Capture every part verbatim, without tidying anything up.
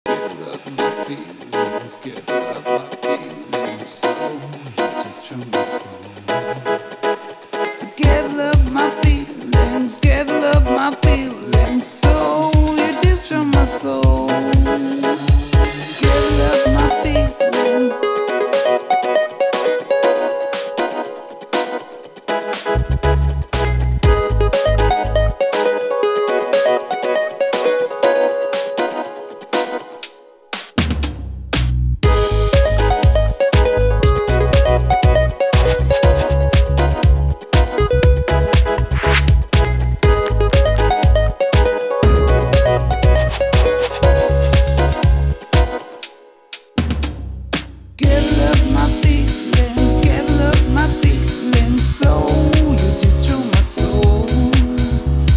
Feelings, give up my feelings, so just show me some. Give love my feelings, give love my feelings, so you just show my soul. Give love my feelings.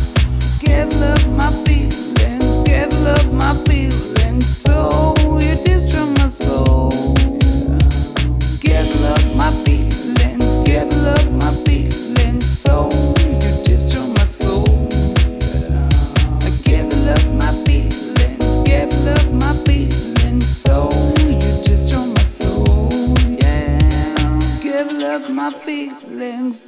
My feelings.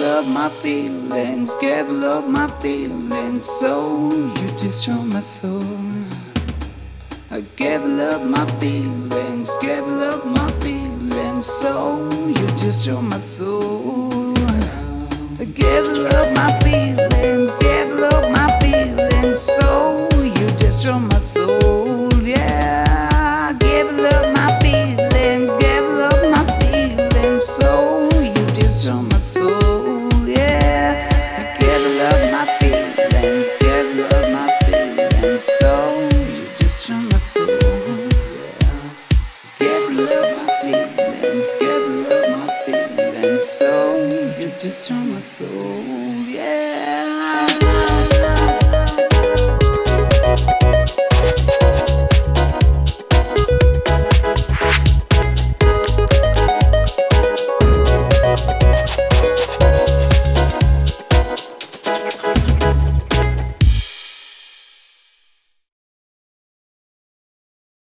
Love my feelings, give love my feelings, so you destroy my soul. I give love my feelings, give love my feelings, so you destroy my soul. I give love my feelings.